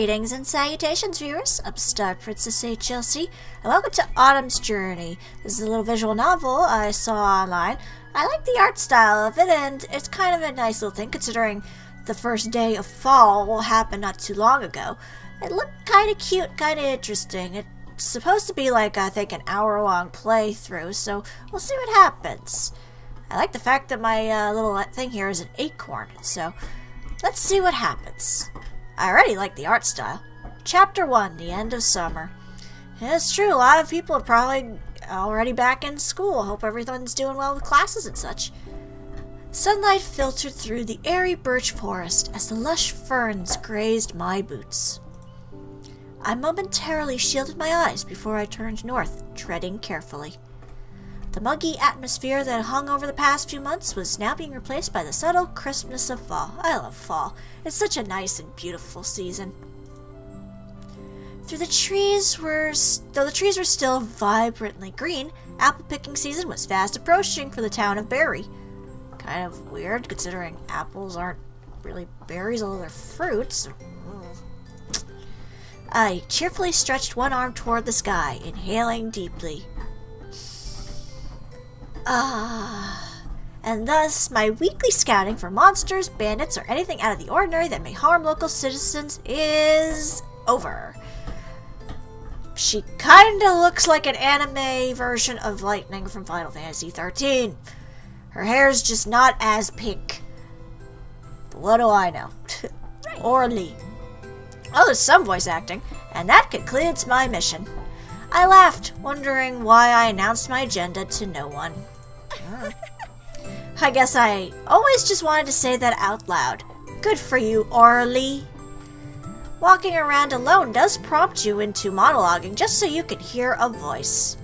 Greetings and salutations, viewers of StarPrincessHLC, and welcome to Autumn's Journey. This is a little visual novel I saw online. I like the art style of it, and it's kind of a nice little thing considering the first day of fall happened not too long ago. It looked kind of cute, kind of interesting. It's supposed to be like, I think, an hour-long playthrough, so we'll see what happens. I like the fact that my little thing here is an acorn, so let's see what happens. I already like the art style. Chapter 1, The End of Summer. Yeah, it's true, a lot of people are probably already back in school. Hope everyone's doing well with classes and such. Sunlight filtered through the airy birch forest as the lush ferns grazed my boots. I momentarily shielded my eyes before I turned north, treading carefully. The muggy atmosphere that hung over the past few months was now being replaced by the subtle crispness of fall. I love fall. It's such a nice and beautiful season. Though the trees were still vibrantly green, apple picking season was fast approaching for the town of Berri. Kind of weird, considering apples aren't really berries, although they're fruits. I cheerfully stretched one arm toward the sky, inhaling deeply. And thus, my weekly scouting for monsters, bandits, or anything out of the ordinary that may harm local citizens is over. She kinda looks like an anime version of Lightning from Final Fantasy 13. Her hair's just not as pink. But what do I know? Auralee. Oh, there's some voice acting, and that concludes my mission. I laughed, wondering why I announced my agenda to no one. I guess I always just wanted to say that out loud. Good for you, Auralee. Walking around alone does prompt you into monologuing just so you can hear a voice.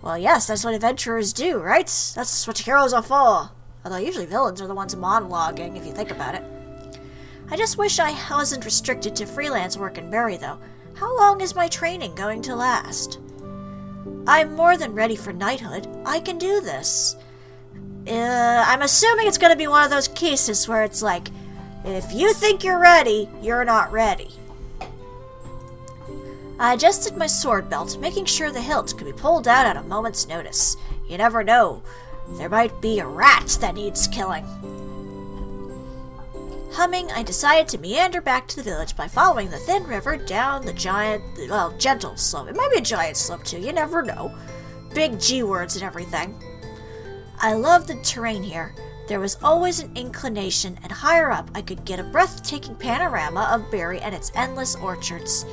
Well, yes, that's what adventurers do, right? That's what heroes are for. Although usually villains are the ones monologuing, if you think about it. I just wish I wasn't restricted to freelance work in Berri, though. How long is my training going to last? I'm more than ready for knighthood. I can do this. I'm assuming it's going to be one of those cases where it's like, if you think you're ready, you're not ready. I adjusted my sword belt, making sure the hilt could be pulled out at a moment's notice. You never know. There might be a rat that needs killing. Humming, I decided to meander back to the village by following the thin river down the gentle slope. It might be a giant slope too, you never know. Big G words and everything. I loved the terrain here. There was always an inclination, and higher up I could get a breathtaking panorama of Berri and its endless orchards.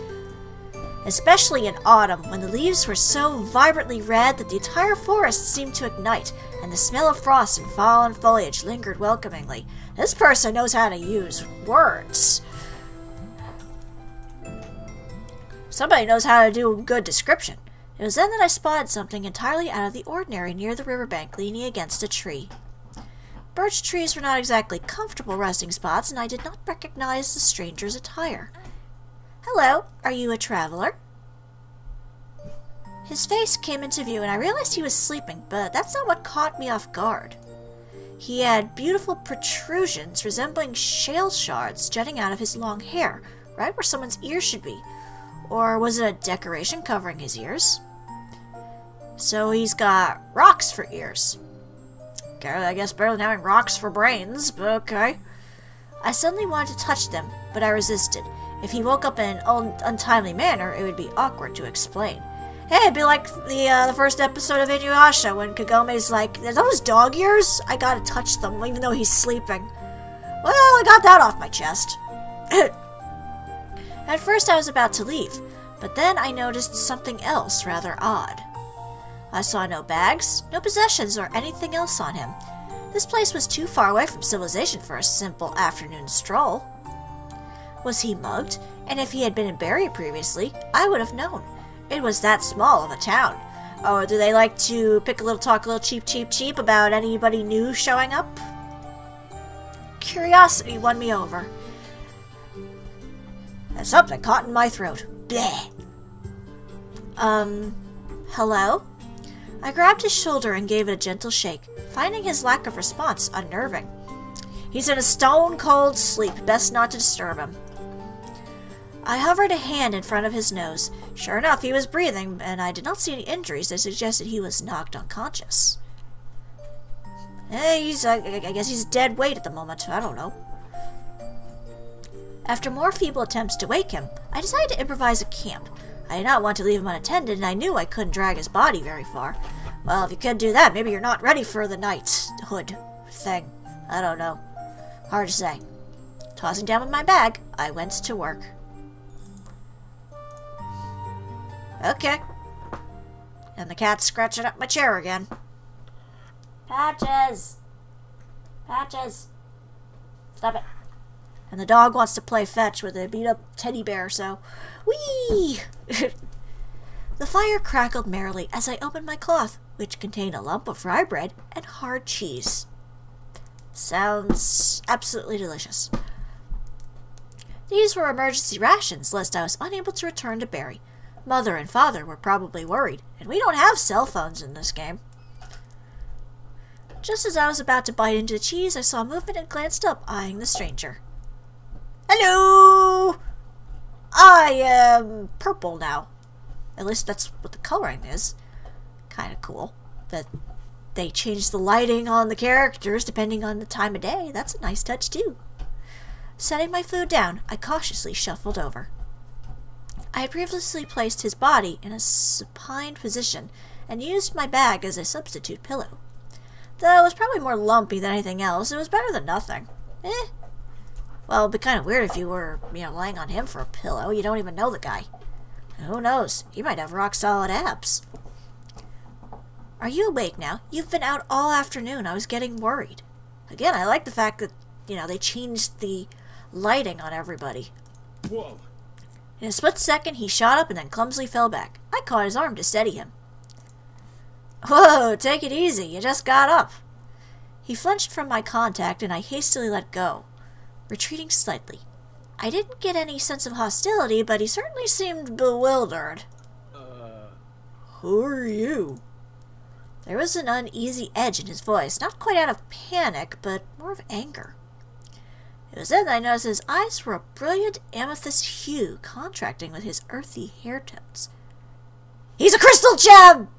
Especially in autumn, when the leaves were so vibrantly red that the entire forest seemed to ignite, and the smell of frost and fallen foliage lingered welcomingly. This person knows how to use words. Somebody knows how to do a good description. It was then that I spotted something entirely out of the ordinary near the riverbank, leaning against a tree. Birch trees were not exactly comfortable resting spots, and I did not recognize the stranger's attire. Hello, are you a traveler? His face came into view and I realized he was sleeping, but that's not what caught me off guard. He had beautiful protrusions resembling shale shards jutting out of his long hair, right where someone's ear should be. Or was it a decoration covering his ears? So he's got rocks for ears. Okay, I guess better than having rocks for brains, but okay. I suddenly wanted to touch them, but I resisted. If he woke up in an untimely manner, it would be awkward to explain. Hey, it'd be like the first episode of Inuyasha when Kagome's like, are those dog ears? I gotta touch them, even though he's sleeping. Well, I got that off my chest. At first I was about to leave, but then I noticed something else rather odd. I saw no bags, no possessions, or anything else on him. This place was too far away from civilization for a simple afternoon stroll. Was he mugged? And if he had been in Berri previously, I would have known. It was that small of a town. Oh, do they like to pick a little talk, a little cheap about anybody new showing up? Curiosity won me over. And something caught in my throat. Bleh. Hello? I grabbed his shoulder and gave it a gentle shake, finding his lack of response unnerving. He's in a stone-cold sleep. Best not to disturb him. I hovered a hand in front of his nose. Sure enough, he was breathing, and I did not see any injuries that suggested he was knocked unconscious. I guess he's dead weight at the moment. I don't know. After more feeble attempts to wake him, I decided to improvise a camp. I did not want to leave him unattended, and I knew I couldn't drag his body very far. Well, if you could do that, maybe you're not ready for the knighthood thing. I don't know. Hard to say. Tossing down my bag, I went to work. Okay. And the cat's scratching up my chair again. Patches! Patches! Stop it. And the dog wants to play fetch with a beat-up teddy bear, so... Whee! The fire crackled merrily as I opened my cloth, which contained a lump of rye bread and hard cheese. Sounds absolutely delicious. These were emergency rations, lest I was unable to return to Berri. Mother and father were probably worried, and we don't have cell phones in this game. Just as I was about to bite into the cheese, I saw movement and glanced up, eyeing the stranger. Hello! I am purple now. At least that's what the coloring is. Kind of cool that they changed the lighting on the characters depending on the time of day. That's a nice touch too. Setting my food down, I cautiously shuffled over. I had previously placed his body in a supine position and used my bag as a substitute pillow. Though it was probably more lumpy than anything else, it was better than nothing. Well, it'd be kind of weird if you were, laying on him for a pillow. You don't even know the guy. Who knows? He might have rock-solid abs. Are you awake now? You've been out all afternoon. I was getting worried. Again, I like the fact that, they changed the lighting on everybody. Whoa. In a split second, he shot up and then clumsily fell back. I caught his arm to steady him. Whoa, take it easy. You just got up. He flinched from my contact, and I hastily let go, retreating slightly. I didn't get any sense of hostility, but he certainly seemed bewildered. Who are you? There was an uneasy edge in his voice, not quite out of panic, but more of anger. It was then that I noticed his eyes were a brilliant amethyst hue, contracting with his earthy hair tones. He's a crystal gem!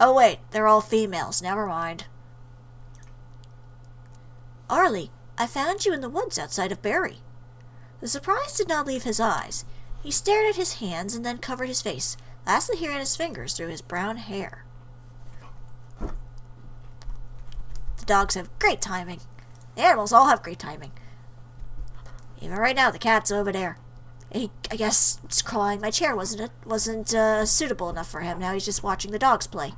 Oh wait, they're all females, never mind. Auralee, I found you in the woods outside of Berri. The surprise did not leave his eyes. He stared at his hands and then covered his face, lastly he ran his fingers through his brown hair. The dogs have great timing. The animals all have great timing. Even right now, the cat's over there. I guess crawling my chair wasn't suitable enough for him. Now he's just watching the dogs play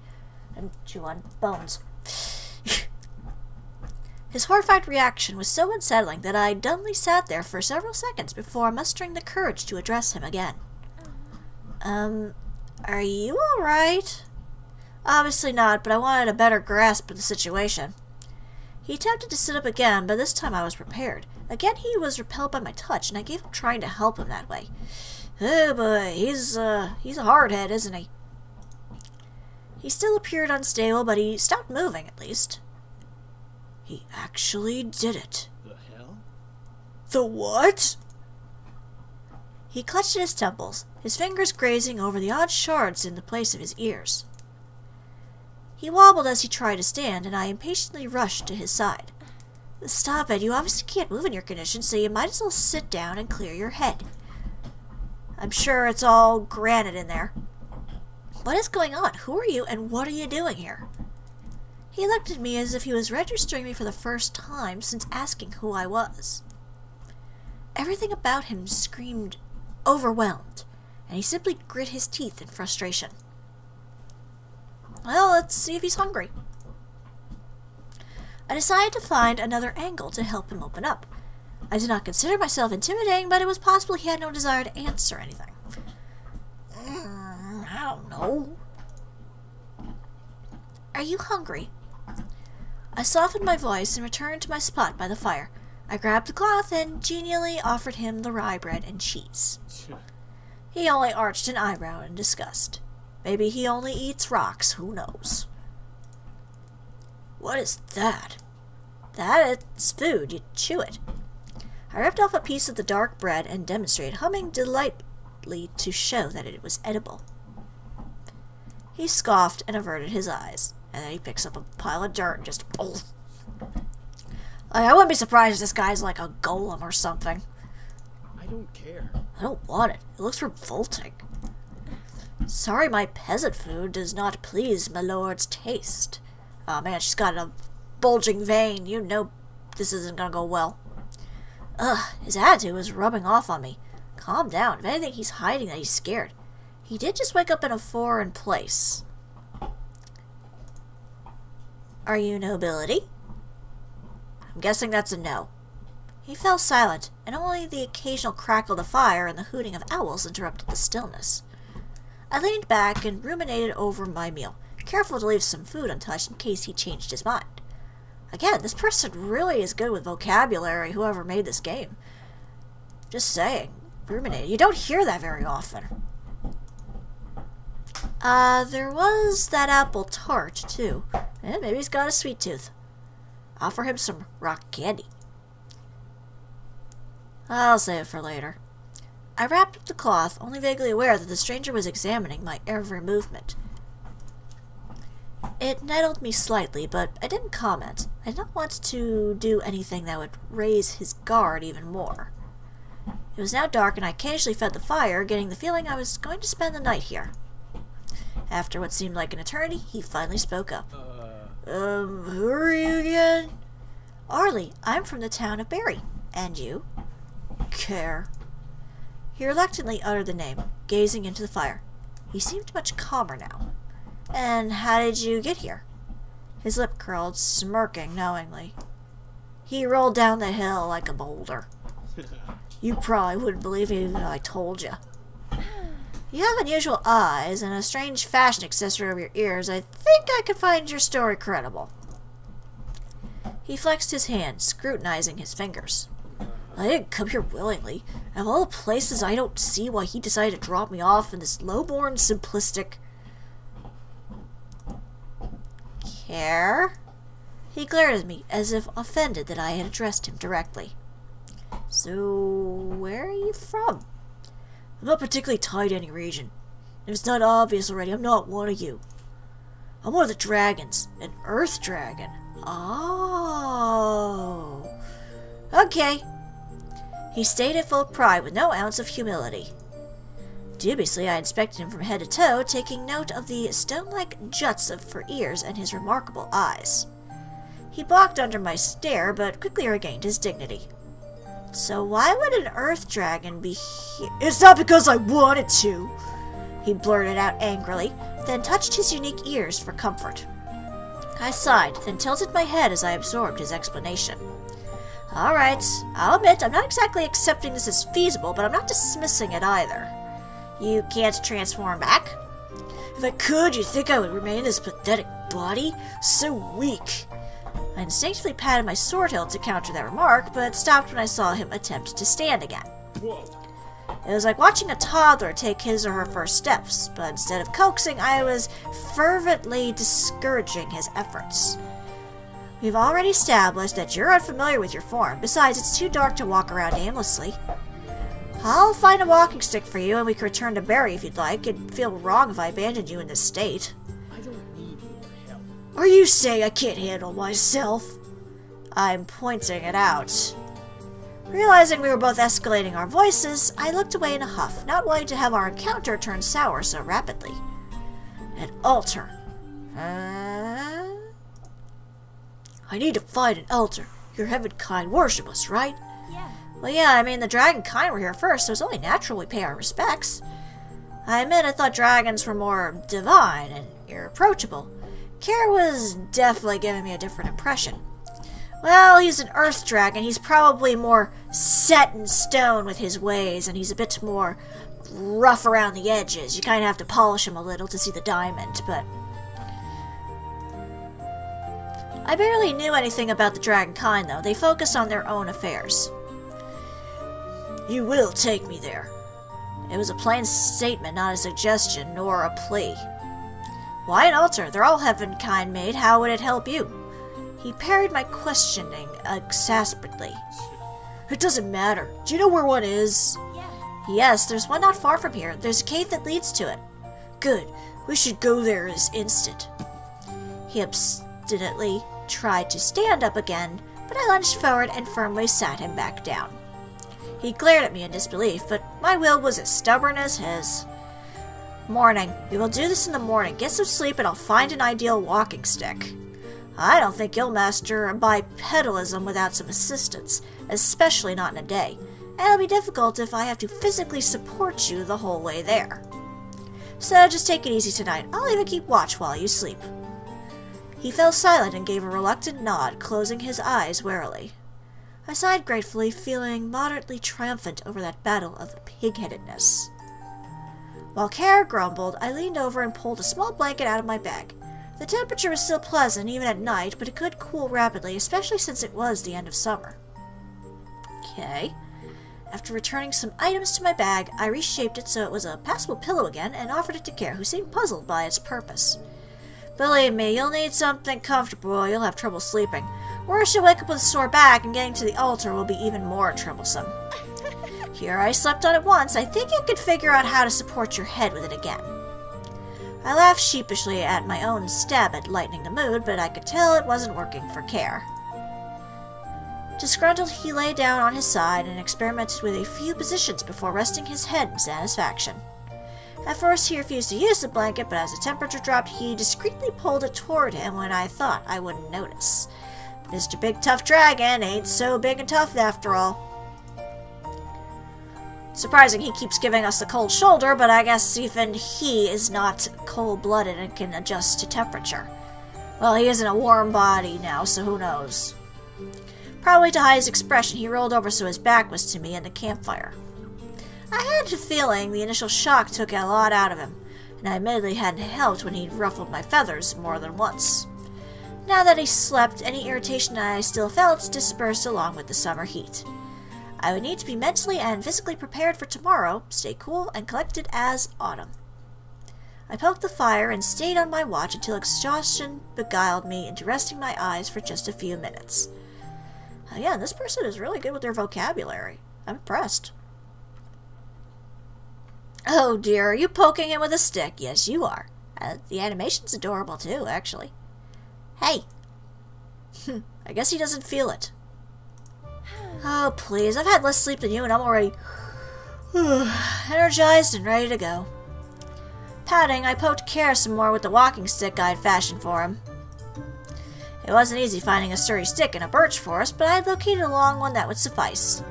and chew on bones. His horrified reaction was so unsettling that I dumbly sat there for several seconds before mustering the courage to address him again. Are you alright? Obviously not, but I wanted a better grasp of the situation. He attempted to sit up again, but this time I was prepared. Again, he was repelled by my touch, and I gave up trying to help him that way. Oh boy, he's a hardhead, isn't he? He still appeared unstable, but he stopped moving, at least. He actually did it. The hell? The what? He clutched at his temples, his fingers grazing over the odd shards in the place of his ears. He wobbled as he tried to stand, and I impatiently rushed to his side. Stop it, you obviously can't move in your condition, so you might as well sit down and clear your head. I'm sure it's all granite in there. What is going on? Who are you, and what are you doing here? He looked at me as if he was registering me for the first time since asking who I was. Everything about him screamed overwhelmed, and he simply grit his teeth in frustration. Well, let's see if he's hungry. I decided to find another angle to help him open up. I did not consider myself intimidating, but it was possible he had no desire to answer anything. I don't know. Are you hungry? I softened my voice and returned to my spot by the fire. I grabbed the cloth and genially offered him the rye bread and cheese. He only arched an eyebrow in disgust. Maybe he only eats rocks, who knows. What is that? It's food, you chew it. I ripped off a piece of the dark bread and demonstrated, humming delightfully to show that it was edible. He scoffed and averted his eyes, and then he picks up a pile of dirt and just... Oh. Like, I wouldn't be surprised if this guy's like a golem or something. I don't care. I don't want it. It looks revolting. Sorry my peasant food does not please my lord's taste. Oh man, she's got a bulging vein. You know this isn't gonna go well. Ugh, his attitude was rubbing off on me. Calm down. If anything, he's hiding that he's scared. He did just wake up in a foreign place. Are you nobility? I'm guessing that's a no. He fell silent, and only the occasional crackle of fire and the hooting of owls interrupted the stillness. I leaned back and ruminated over my meal, careful to leave some food untouched in case he changed his mind. Again, this person really is good with vocabulary, whoever made this game. Just saying. Ruminated. You don't hear that very often. There was that apple tart, too. Eh, maybe he's got a sweet tooth. Offer him some rock candy. I'll save it for later. I wrapped up the cloth, only vaguely aware that the stranger was examining my every movement. It nettled me slightly, but I didn't comment. I did not want to do anything that would raise his guard even more. It was now dark, and I occasionally fed the fire, getting the feeling I was going to spend the night here. After what seemed like an eternity, he finally spoke up. Who are you again? Auralee, I'm from the town of Berri. And you? Kerr. He reluctantly uttered the name, gazing into the fire. He seemed much calmer now. And how did you get here? His lip curled, smirking knowingly. He rolled down the hill like a boulder. You probably wouldn't believe it even if I told you. You have unusual eyes and a strange fashion accessory over your ears. I think I could find your story credible. He flexed his hand, scrutinizing his fingers. I didn't come here willingly. Of all the places, I don't see why he decided to drop me off in this low-born, simplistic... Care? He glared at me, as if offended that I had addressed him directly. So, where are you from? I'm not particularly tied to any region. If it's not obvious already, I'm not one of you. I'm one of the dragons, an earth dragon. Oh. Okay. He stated full of pride with no ounce of humility. Dubiously, I inspected him from head to toe, taking note of the stone-like juts for ears and his remarkable eyes. He balked under my stare, but quickly regained his dignity. So why would an earth dragon be here? It's not because I wanted to, he blurted out angrily, then touched his unique ears for comfort. I sighed, then tilted my head as I absorbed his explanation. Alright, I'll admit I'm not exactly accepting this as feasible, but I'm not dismissing it either. You can't transform back? If I could, you'd think I would remain in this pathetic body? So weak. I instinctively patted my sword hilt to counter that remark, but stopped when I saw him attempt to stand again. Whoa. It was like watching a toddler take his or her first steps, but instead of coaxing, I was fervently discouraging his efforts. We've already established that you're unfamiliar with your form. Besides, it's too dark to walk around aimlessly. I'll find a walking stick for you, and we can return to Berri if you'd like. It'd feel wrong if I abandoned you in this state. I don't need your help. Or you say I can't handle myself. I'm pointing it out. Realizing we were both escalating our voices, I looked away in a huff, not wanting to have our encounter turn sour so rapidly. An altar. I need to find an altar. Your heavenkind worship us, right? Yeah. Well, yeah, I mean, the dragonkind were here first, so it's only natural we pay our respects. I admit I thought dragons were more divine and irreproachable. Kerr was definitely giving me a different impression. Well, he's an earth dragon. He's probably more set in stone with his ways, and he's a bit more rough around the edges. You kind of have to polish him a little to see the diamond, but... I barely knew anything about the dragonkind, though. They focus on their own affairs. You will take me there. It was a plain statement, not a suggestion, nor a plea. Why an altar? They're all heavenkind made. How would it help you? He parried my questioning exasperately. It doesn't matter. Do you know where one is? Yeah. Yes, there's one not far from here. There's a cave that leads to it. Good. We should go there this instant. He obstinately tried to stand up again, but I lunged forward and firmly sat him back down. He glared at me in disbelief, but my will was as stubborn as his. Morning. We will do this in the morning. Get some sleep and I'll find an ideal walking stick. I don't think you'll master bipedalism without some assistance, especially not in a day. And it'll be difficult if I have to physically support you the whole way there. So just take it easy tonight. I'll even keep watch while you sleep. He fell silent and gave a reluctant nod, closing his eyes warily. I sighed gratefully, feeling moderately triumphant over that battle of pig-headedness. While Kerr grumbled, I leaned over and pulled a small blanket out of my bag. The temperature was still pleasant even at night, but it could cool rapidly, especially since it was the end of summer. Okay. After returning some items to my bag, I reshaped it so it was a passable pillow again and offered it to Kerr, who seemed puzzled by its purpose. Believe me, you'll need something comfortable or you'll have trouble sleeping. Worse, you'll wake up with a sore back, and getting to the altar will be even more troublesome. Here I slept on it once. I think you could figure out how to support your head with it again. I laughed sheepishly at my own stab at lightening the mood, but I could tell it wasn't working for Kerr. Disgruntled, he lay down on his side and experimented with a few positions before resting his head in satisfaction. At first, he refused to use the blanket, but as the temperature dropped, he discreetly pulled it toward him when I thought I wouldn't notice. Mr. Big Tough Dragon ain't so big and tough after all. Surprising he keeps giving us the cold shoulder, but I guess even he is not cold-blooded and can adjust to temperature. Well, he is in a warm body now, so who knows. Probably to hide his expression, he rolled over so his back was to me and the campfire. I had a feeling the initial shock took a lot out of him, and I admittedly hadn't helped when he'd ruffled my feathers more than once. Now that he slept, any irritation I still felt dispersed along with the summer heat. I would need to be mentally and physically prepared for tomorrow, stay cool and collected as autumn. I poked the fire and stayed on my watch until exhaustion beguiled me into resting my eyes for just a few minutes. Again, this person is really good with their vocabulary. I'm impressed. Oh dear, are you poking him with a stick? Yes, you are. The animation's adorable too, actually. Hey! I guess he doesn't feel it. Oh, please. I've had less sleep than you, and I'm already energized and ready to go. Patting, I poked Kerr some more with the walking stick I had fashioned for him. It wasn't easy finding a sturdy stick in a birch forest, but I had located a long one that would suffice.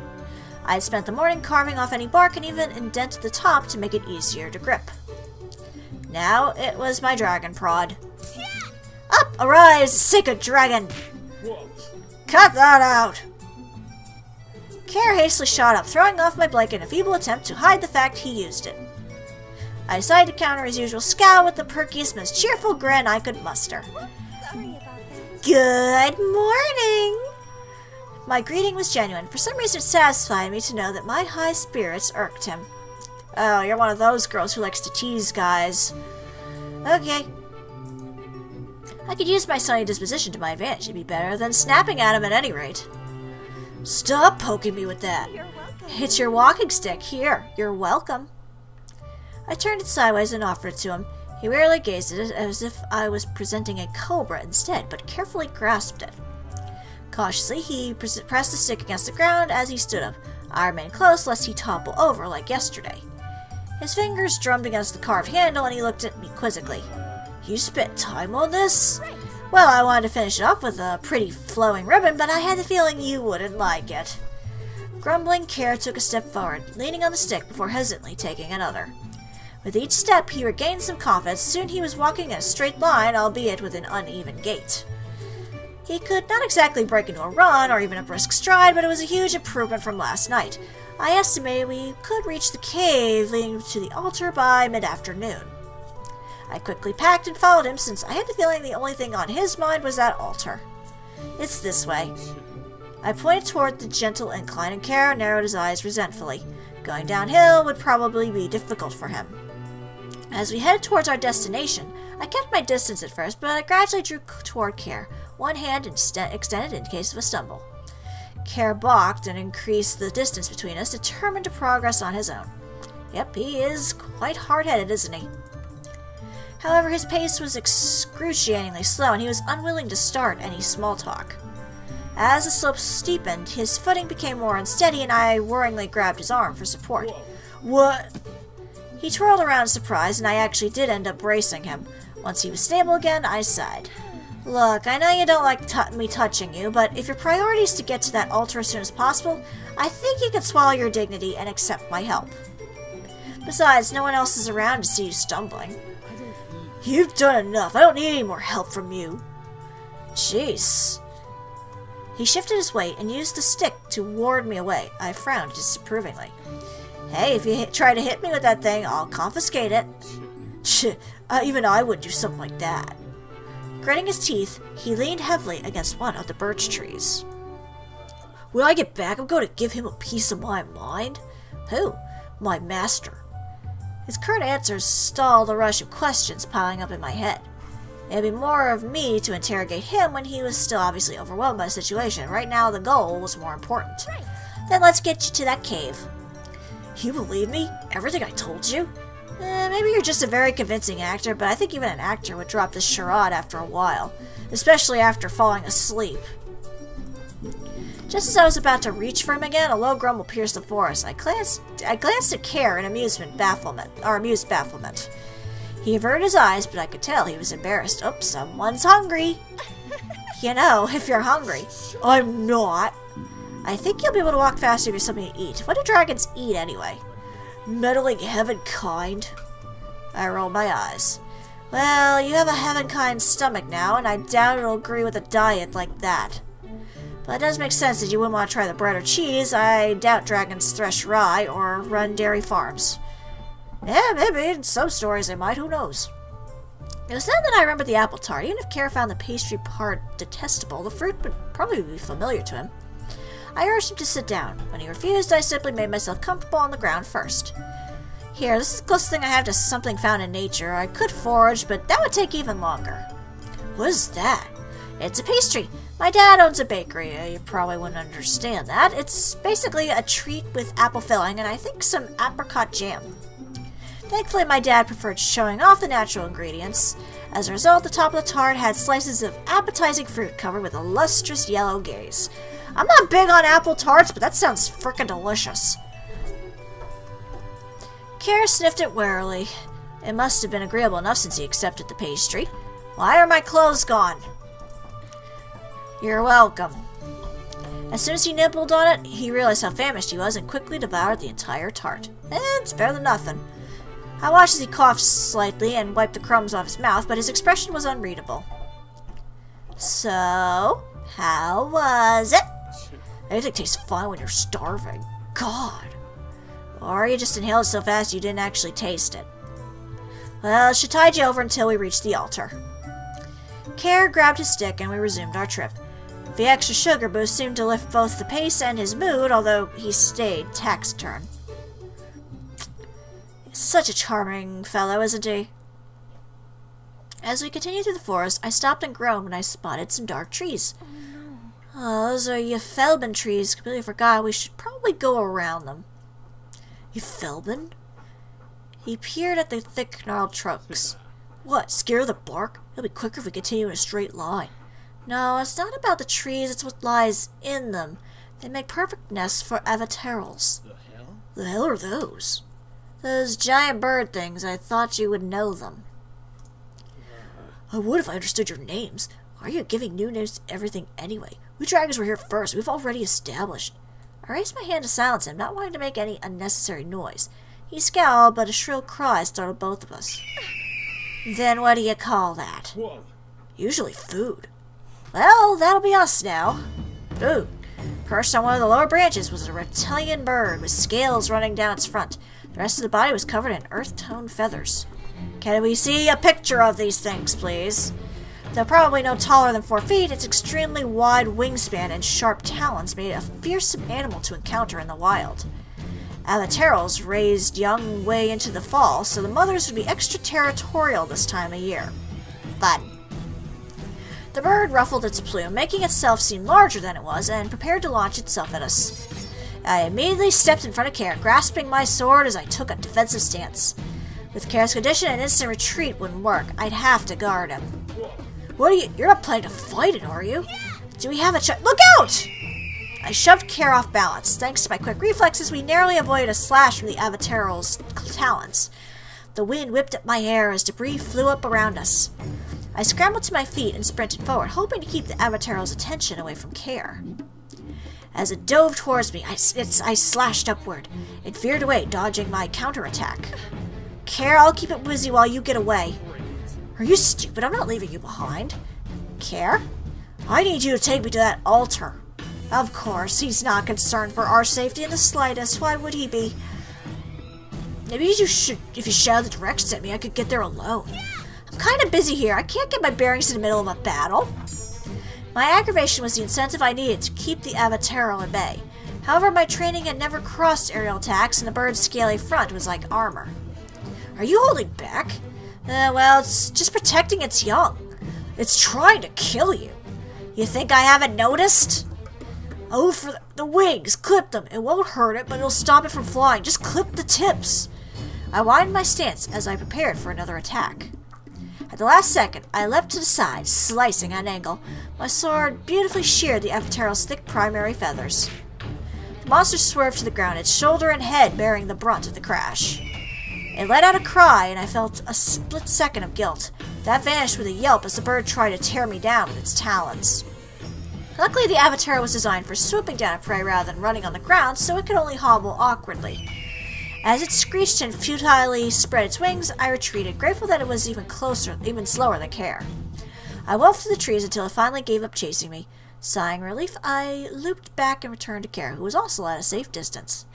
I had spent the morning carving off any bark and even indented the top to make it easier to grip. Now it was my dragon prod. Up! Arise, sacred dragon! Cut that out! Kerr hastily shot up, throwing off my blanket in a feeble attempt to hide the fact he used it. I decided to counter his usual scowl with the perkiest, most cheerful grin I could muster. Sorry about that. Good morning! My greeting was genuine. For some reason, it satisfied me to know that my high spirits irked him. Oh, you're one of those girls who likes to tease guys. Okay. I could use my sunny disposition to my advantage. It'd be better than snapping at him at any rate. Stop poking me with that. It's your walking stick. Here, you're welcome. I turned it sideways and offered it to him. He warily gazed at it as if I was presenting a cobra instead, but carefully grasped it. Cautiously, he pressed the stick against the ground as he stood up. I remained close lest he topple over like yesterday. His fingers drummed against the carved handle and he looked at me quizzically. You spent time on this? Right. Well, I wanted to finish it off with a pretty flowing ribbon, but I had the feeling you wouldn't like it. Grumbling, Kerr took a step forward, leaning on the stick before hesitantly taking another. With each step, he regained some confidence. Soon he was walking in a straight line, albeit with an uneven gait. He could not exactly break into a run or even a brisk stride, but it was a huge improvement from last night. I estimated we could reach the cave leading to the altar by mid-afternoon. I quickly packed and followed him since I had the feeling the only thing on his mind was that altar. It's this way. I pointed toward the gentle incline and Kerr narrowed his eyes resentfully. Going downhill would probably be difficult for him. As we headed towards our destination, I kept my distance at first, but I gradually drew toward Kerr, one hand extended in case of a stumble. Kerr blocked and increased the distance between us, determined to progress on his own. Yep, he is quite hard-headed, isn't he? However, his pace was excruciatingly slow, and he was unwilling to start any small talk. As the slope steepened, his footing became more unsteady, and I worryingly grabbed his arm for support. What? He twirled around surprised, and I actually did end up bracing him. Once he was stable again, I sighed. Look, I know you don't like me touching you, but if your priority is to get to that altar as soon as possible, I think you could swallow your dignity and accept my help. Besides, no one else is around to see you stumbling. You've done enough. I don't need any more help from you. Jeez. He shifted his weight and used the stick to ward me away. I frowned disapprovingly. Hey, if you try to hit me with that thing, I'll confiscate it. Even I would do something like that. Gritting his teeth, he leaned heavily against one of the birch trees. When I get back, I'm going to give him a piece of my mind. Who? My master. His current answers stalled the rush of questions piling up in my head. It'd be more of me to interrogate him when he was still obviously overwhelmed by the situation. Right now, the goal was more important. Right. Then let's get you to that cave. You believe me? Everything I told you? Maybe you're just a very convincing actor, but I think even an actor would drop this charade after a while, especially after falling asleep. Just as I was about to reach for him again, a low grumble pierced the forest. I glanced at Kerr in amused bafflement. He averted his eyes, but I could tell he was embarrassed. Oops, someone's hungry. You know, if you're hungry. I'm not. I think you'll be able to walk faster if you have something to eat. What do dragons eat anyway? Meddling heaven kind. I rolled my eyes. Well, you have a heaven kind stomach now, and I doubt it'll agree with a diet like that. But it does make sense that you wouldn't want to try the bread or cheese. I doubt dragons thresh rye or run dairy farms. Yeah, maybe in some stories they might, who knows. It was then that I remembered the apple tart. Even if Kerr found the pastry part detestable, the fruit would probably be familiar to him. I urged him to sit down. When he refused, I simply made myself comfortable on the ground first. Here, this is the closest thing I have to something found in nature. I could forage, but that would take even longer. What is that? It's a pastry. My dad owns a bakery. You probably wouldn't understand that. It's basically a treat with apple filling and I think some apricot jam. Thankfully, my dad preferred showing off the natural ingredients. As a result, the top of the tart had slices of appetizing fruit covered with a lustrous yellow glaze. I'm not big on apple tarts, but that sounds frickin' delicious. Kerr sniffed it warily. It must have been agreeable enough since he accepted the pastry. Why are my clothes gone? You're welcome. As soon as he nibbled on it, he realized how famished he was and quickly devoured the entire tart. It's better than nothing. I watched as he coughed slightly and wiped the crumbs off his mouth, but his expression was unreadable. So, how was it? Everything tastes fine when you're starving. God. Or you just inhaled so fast you didn't actually taste it. Well, she tied you over until we reached the altar. Kerr grabbed his stick and we resumed our trip. The extra sugar boost seemed to lift both the pace and his mood, although he stayed taciturn. Such a charming fellow, isn't he? As we continued through the forest, I stopped and groaned when I spotted some dark trees. Oh, those are Euphelbin trees. Completely forgot. We should probably go around them. Euphelbin? He peered at the thick, gnarled trunks. What? Scare the bark? It'll be quicker if we continue in a straight line. No, it's not about the trees. It's what lies in them. They make perfect nests for avaterals. The hell? The hell are those? Those giant bird things. I thought you would know them. I would if I understood your names. Why are you giving new names to everything anyway? We dragons were here first. We've already established. I raised my hand to silence him, not wanting to make any unnecessary noise. He scowled, but a shrill cry startled both of us. Then what do you call that? Whoa. Usually food. Well, that'll be us now. Food. Perched on one of the lower branches was a reptilian bird with scales running down its front. The rest of the body was covered in earth-toned feathers. Can we see a picture of these things, please? Though probably no taller than 4 feet, its extremely wide wingspan and sharp talons made it a fearsome animal to encounter in the wild. Avaterals raised young way into the fall, so the mothers would be extra territorial this time of year. Fun. The bird ruffled its plume, making itself seem larger than it was, and prepared to launch itself at us. I immediately stepped in front of Kerr, grasping my sword as I took a defensive stance. With Kerr's condition, an instant retreat wouldn't work. I'd have to guard him. What are you? You're not planning to fight it, are you? Do we have a shot? Look out! I shoved Kerr off balance. Thanks to my quick reflexes, we narrowly avoided a slash from the Avataral's talons. The wind whipped up my hair as debris flew up around us. I scrambled to my feet and sprinted forward, hoping to keep the Avataral's attention away from Kerr. As it dove towards me, I slashed upward. It veered away, dodging my counterattack. Kerr, I'll keep it busy while you get away. Are you stupid? I'm not leaving you behind. Kerr? I need you to take me to that altar. Of course, he's not concerned for our safety in the slightest. Why would he be? Maybe you should, if you shouted the directions at me, I could get there alone. I'm kind of busy here. I can't get my bearings in the middle of a battle. My aggravation was the incentive I needed to keep the Avateral at bay. However, my training had never crossed aerial attacks, and the bird's scaly front was like armor. Are you holding back? Well, it's just protecting its young. It's trying to kill you. You think I haven't noticed? Oh, for the wings! Clip them! It won't hurt it, but it'll stop it from flying. Just clip the tips! I widened my stance as I prepared for another attack. At the last second, I leapt to the side, slicing at an angle. My sword beautifully sheared the Avataral's thick primary feathers. The monster swerved to the ground, its shoulder and head bearing the brunt of the crash. It let out a cry, and I felt a split second of guilt. That vanished with a yelp as the bird tried to tear me down with its talons. Luckily, the Avateral was designed for swooping down at prey rather than running on the ground, so it could only hobble awkwardly. As it screeched and futilely spread its wings, I retreated, grateful that it was even slower than Kerr. I walked through the trees until it finally gave up chasing me. Sighing relief, I looped back and returned to Kerr, who was also at a safe distance.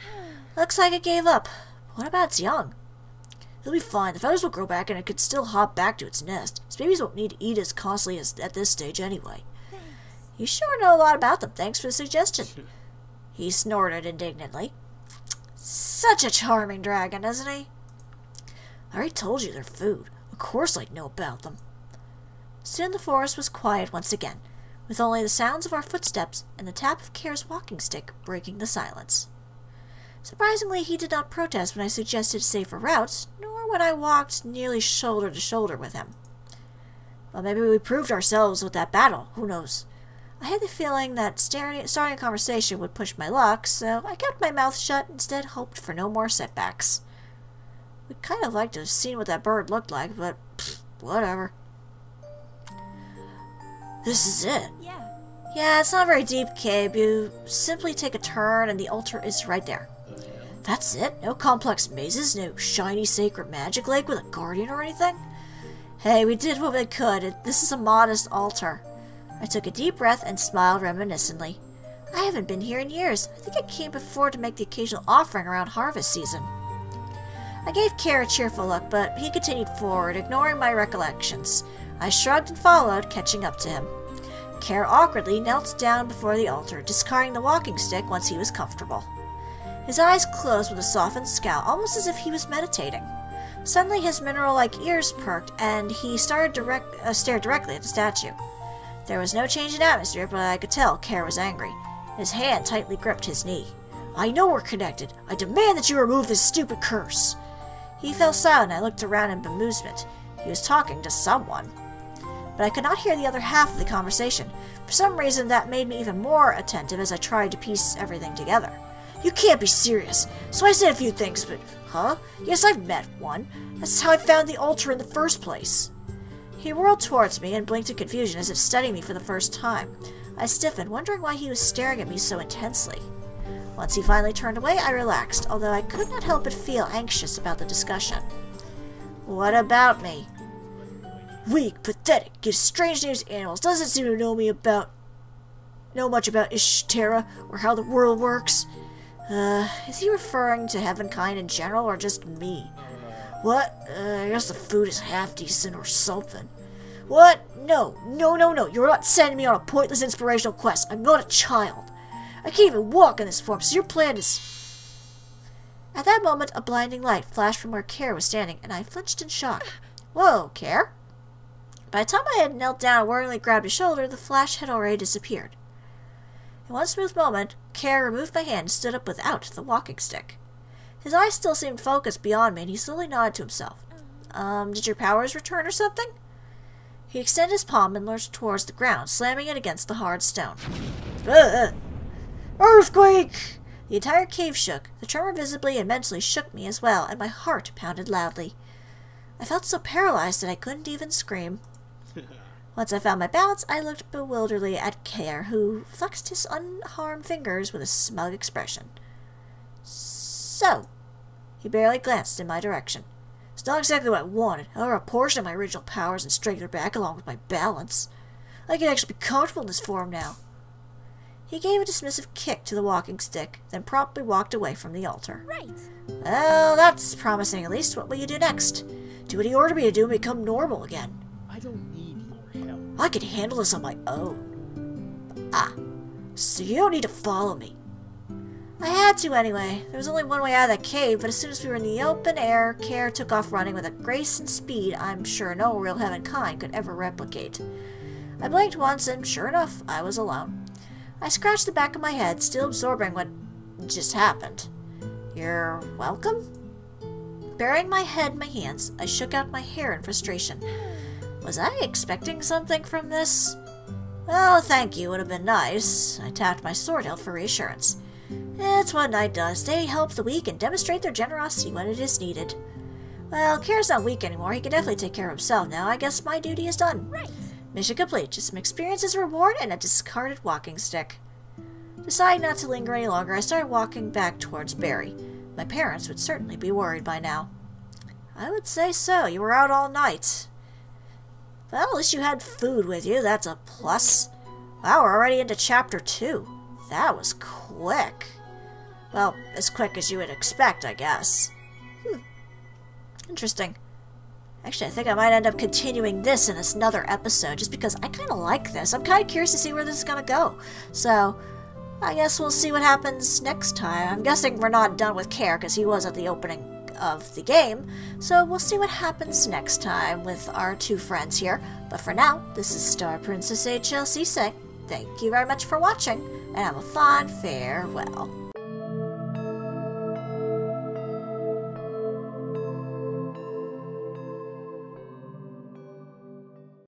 Looks like it gave up. What about its young? It'll be fine. The feathers will grow back and it could still hop back to its nest. Its babies won't need to eat as constantly as at this stage anyway. Thanks. You sure know a lot about them. Thanks for the suggestion. He snorted indignantly. Such a charming dragon, isn't he? I already told you they're food. Of course I'd know about them. Soon the forest was quiet once again, with only the sounds of our footsteps and the tap of Kerr's walking stick breaking the silence. Surprisingly, he did not protest when I suggested safer routes, nor when I walked nearly shoulder to shoulder with him. Well, maybe we proved ourselves with that battle. Who knows? I had the feeling that starting a conversation would push my luck, so I kept my mouth shut and instead hoped for no more setbacks. We'd kind of like to have seen what that bird looked like, but pfft, whatever. This is it. Yeah, it's not very deep, Cabe. You simply take a turn and the altar is right there. That's it? No complex mazes? No shiny sacred magic lake with a guardian or anything? Hey, we did what we could. This is a modest altar. I took a deep breath and smiled reminiscently. I haven't been here in years. I think I came before to make the occasional offering around harvest season. I gave Kerr a cheerful look, but he continued forward, ignoring my recollections. I shrugged and followed, catching up to him. Kerr awkwardly knelt down before the altar, discarding the walking stick once he was comfortable. His eyes closed with a softened scowl, almost as if he was meditating. Suddenly his mineral-like ears perked, and he stared directly at the statue. There was no change in atmosphere, but I could tell Kerr was angry. His hand tightly gripped his knee. I know we're connected. I demand that you remove this stupid curse. He fell silent and I looked around in bemusement. He was talking to someone. But I could not hear the other half of the conversation. For some reason, that made me even more attentive as I tried to piece everything together. You can't be serious. So I said a few things, but huh? Yes, I've met one. That's how I found the altar in the first place. He whirled towards me and blinked in confusion as if studying me for the first time. I stiffened, wondering why he was staring at me so intensely. Once he finally turned away, I relaxed, although I could not help but feel anxious about the discussion. What about me? Weak, pathetic, gives strange names to animals, doesn't seem to know much about Ishtera or how the world works. Is he referring to Heavenkind in general or just me? What? I guess the food is half decent or something. What? No. You're not sending me on a pointless inspirational quest. I'm not a child. I can't even walk in this form, so your plan is... At that moment, a blinding light flashed from where Kerr was standing, and I flinched in shock. Whoa, Kerr? By the time I had knelt down and worryingly grabbed his shoulder, the flash had already disappeared. In one smooth moment, Kerr removed my hand and stood up without the walking stick. His eyes still seemed focused beyond me, and he slowly nodded to himself. Did your powers return or something? He extended his palm and lurched towards the ground, slamming it against the hard stone. Ugh. Earthquake! The entire cave shook. The tremor visibly and mentally shook me as well, and my heart pounded loudly. I felt so paralyzed that I couldn't even scream. Once I found my balance, I looked bewilderedly at Kerr, who flexed his unharmed fingers with a smug expression. So, he barely glanced in my direction. It's not exactly what I wanted. However, a portion of my original powers and strength are back along with my balance. I can actually be comfortable in this form now. He gave a dismissive kick to the walking stick, then promptly walked away from the altar. Right. Well, that's promising. At least, what will you do next? Do what he ordered me to do and become normal again. I don't need your help. I can handle this on my own. Ah, so you don't need to follow me. I had to anyway. There was only one way out of that cave, but as soon as we were in the open air, Kerr took off running with a grace and speed I'm sure no real humankind could ever replicate. I blinked once, and sure enough, I was alone. I scratched the back of my head, still absorbing what just happened. You're welcome? Burying my head in my hands, I shook out my hair in frustration. Was I expecting something from this? Well, thank you, would have been nice. I tapped my sword hilt for reassurance. It's what Knight does. They help the weak and demonstrate their generosity when it is needed. Well, Kerr's not weak anymore. He can definitely take care of himself now. I guess my duty is done. Right. Mission complete. Just some experience as a reward and a discarded walking stick. Deciding not to linger any longer, I started walking back towards Berri. My parents would certainly be worried by now. I would say so. You were out all night. Well, at least you had food with you. That's a plus. Wow, we're already into Chapter 2. That was quick. Well, as quick as you would expect, I guess. Interesting. Actually, I think I might end up continuing this in another episode, just because I kind of like this. I'm kind of curious to see where this is going to go. So, I guess we'll see what happens next time. I'm guessing we're not done with Kerr, because he was at the opening of the game. So, we'll see what happens next time with our two friends here. But for now, this is StarPrincessHLC saying, thank you very much for watching, and have a fond farewell.